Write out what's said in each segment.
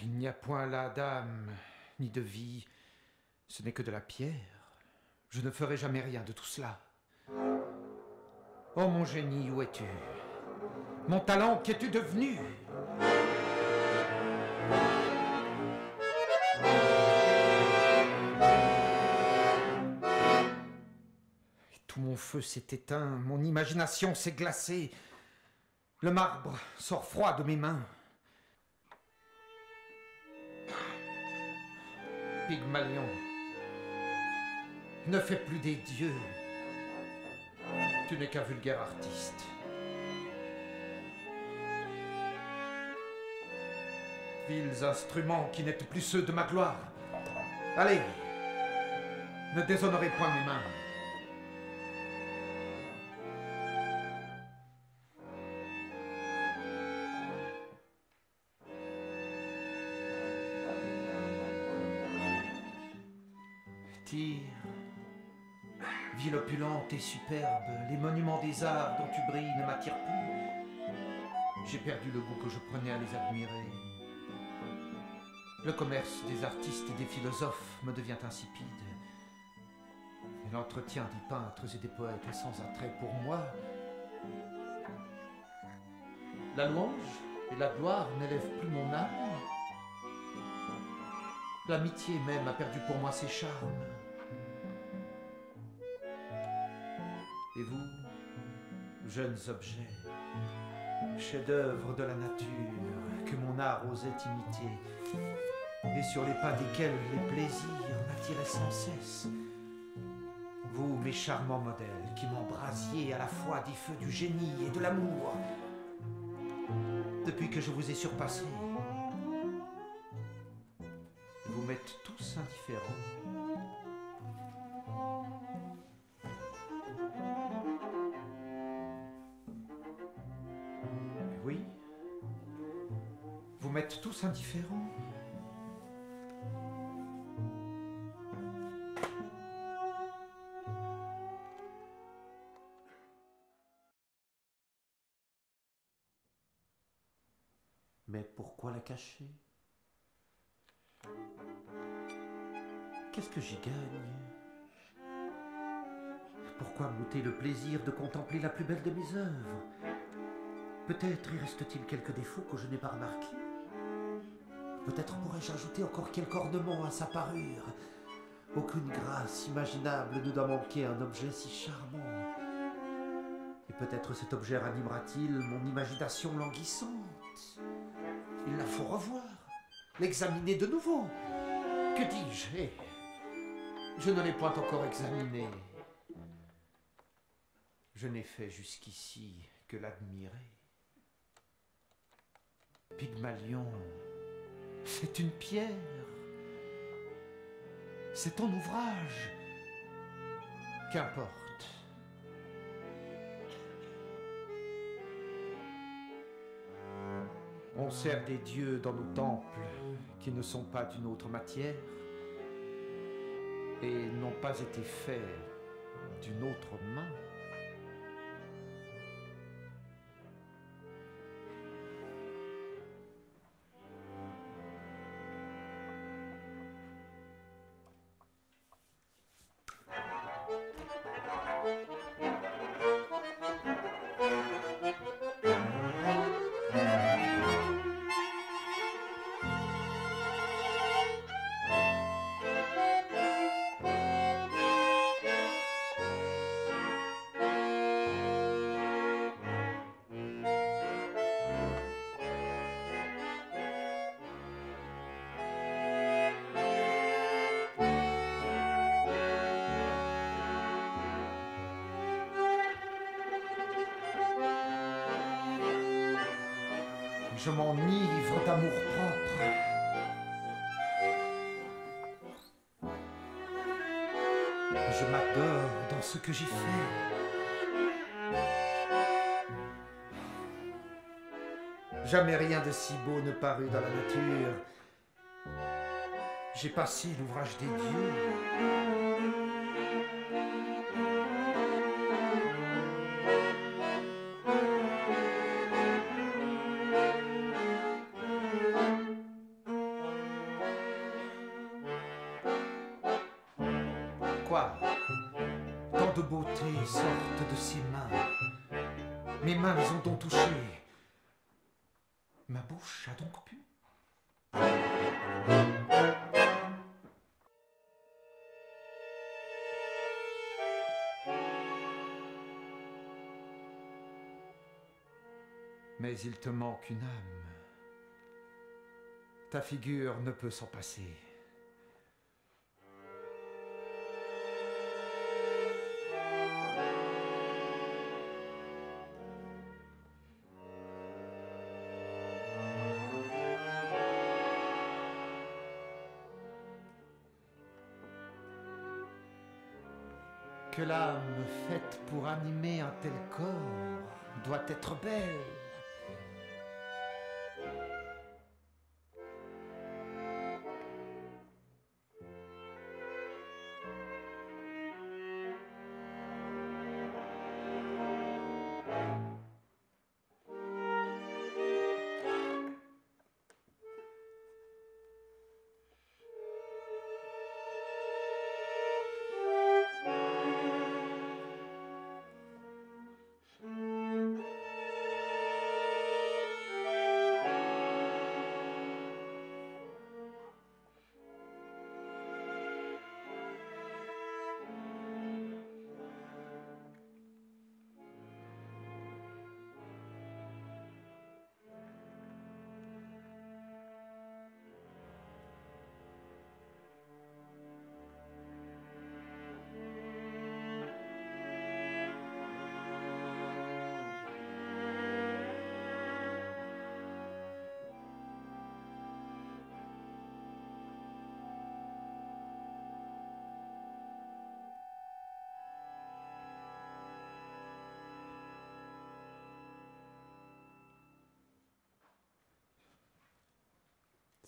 Il n'y a point là d'âme, ni de vie, ce n'est que de la pierre. Je ne ferai jamais rien de tout cela. Oh mon génie, où es-tu? Mon talent, qu'es-tu devenu? Et tout mon feu s'est éteint, mon imagination s'est glacée. Le marbre sort froid de mes mains. Pygmalion, ne fais plus des dieux. Tu n'es qu'un vulgaire artiste. Vils instruments qui n'êtes plus ceux de ma gloire. Allez, ne déshonorez point mes mains. Ville opulente et superbe, les monuments des arts dont tu brilles ne m'attirent plus. J'ai perdu le goût que je prenais à les admirer. Le commerce des artistes et des philosophes me devient insipide. Et l'entretien des peintres et des poètes est sans attrait pour moi. La louange et la gloire n'élèvent plus mon âme. L'amitié même a perdu pour moi ses charmes. Et vous, jeunes objets, chefs-d'œuvre de la nature que mon art osait imiter, et sur les pas desquels les plaisirs m'attiraient sans cesse, vous, mes charmants modèles, qui m'embrasiez à la fois des feux du génie et de l'amour, depuis que je vous ai surpassé, vous m'êtes tous indifférents. Oui, vous m'êtes tous indifférents. Mais pourquoi la cacher ? Qu'est-ce que j'y gagne? Pourquoi m'ôter le plaisir de contempler la plus belle de mes œuvres? Peut-être y reste-t-il quelques défauts que je n'ai pas remarqués. Peut-être pourrais-je ajouter encore quelque ornement à sa parure. Aucune grâce imaginable ne doit manquer à un objet si charmant. Et peut-être cet objet ranimera-t-il mon imagination languissante. Il la faut revoir, l'examiner de nouveau. Que dis-je? Je ne l'ai point encore examiné. Je n'ai fait jusqu'ici que l'admirer. Pygmalion, c'est une pierre. C'est ton ouvrage. Qu'importe. On sert des dieux dans nos temples qui ne sont pas d'une autre matière et n'ont pas été faits d'une autre main. Je m'enivre d'amour propre. Je m'adore dans ce que j'ai fait. Jamais rien de si beau ne parut dans la nature. J'ai passé l'ouvrage des dieux. Quoi? Tant de beauté sortent de ses mains. Mes mains les ont donc touchées. Ma bouche a donc pu. Mais il te manque une âme. Ta figure ne peut s'en passer. Que l'âme faite pour animer un tel corps doit être belle.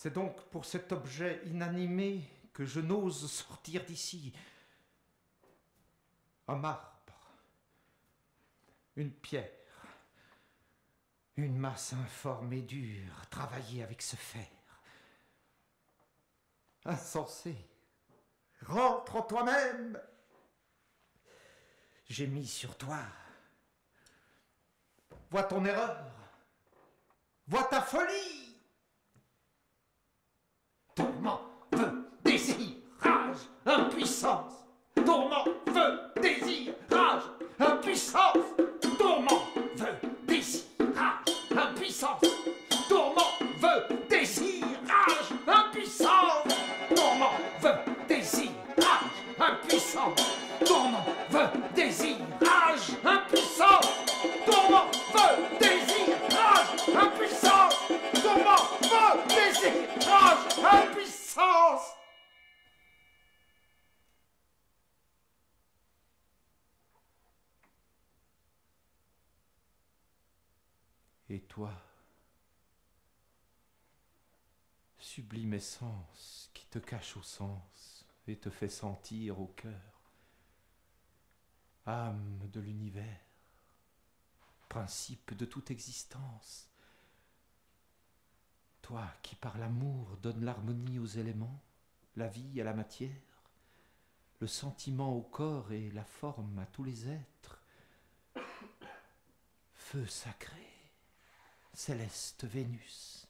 C'est donc pour cet objet inanimé que je n'ose sortir d'ici. Un marbre, une pierre, une masse informe et dure, travaillée avec ce fer. Insensé, rentre en toi-même. J'ai mis sur toi. Vois ton erreur, vois ta folie. Tourment, feu, désir, rage, impuissance. Tourment, feu, désir, rage, impuissance. Tourment, feu, désir, rage, impuissance. Tourment, feu, désir, rage, impuissance. Tourment, feu, désir, rage, impuissance. Tourment, feu, désir, rage, impuissance. Tourment, feu, désir, rage, impuissance. Tourment, feu, désir, rage, impuissance. Et toi, sublime essence qui te cache au sens et te fait sentir au cœur, âme de l'univers, principe de toute existence, toi qui par l'amour donne l'harmonie aux éléments, la vie à la matière, le sentiment au corps et la forme à tous les êtres. Feu sacré, céleste Vénus,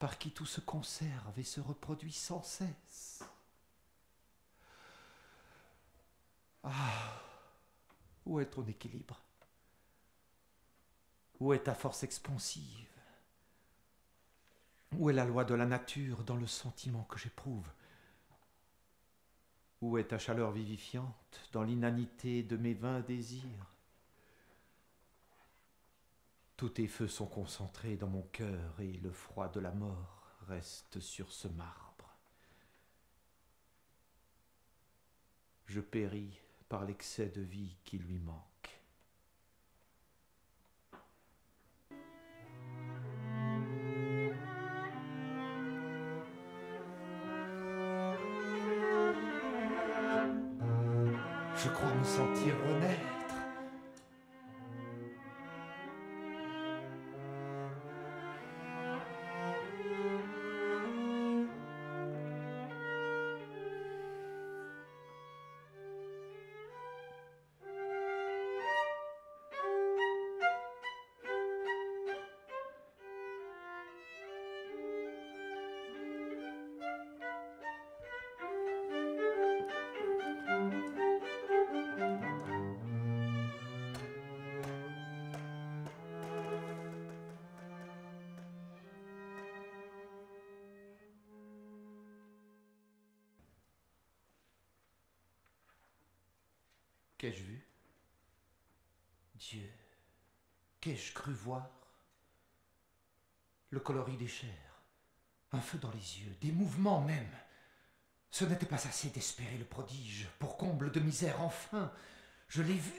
par qui tout se conserve et se reproduit sans cesse. Ah, où est ton équilibre? Où est ta force expansive? Où est la loi de la nature dans le sentiment que j'éprouve? Où est ta chaleur vivifiante dans l'inanité de mes vains désirs? Tous tes feux sont concentrés dans mon cœur et le froid de la mort reste sur ce marbre. Je péris par l'excès de vie qui lui manque. Je crois me sentir renaître. Qu'ai-je vu? Dieu, qu'ai-je cru voir? Le coloris des chairs, un feu dans les yeux, des mouvements même. Ce n'était pas assez d'espérer le prodige. Pour comble de misère, enfin, je l'ai vu.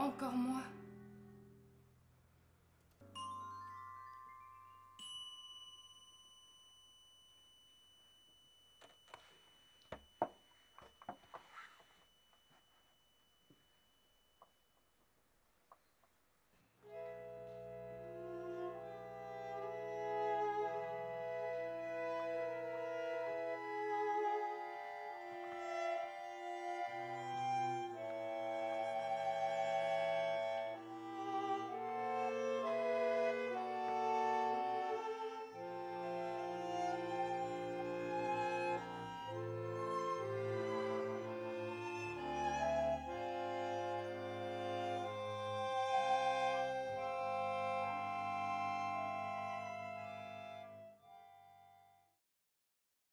Encore moi.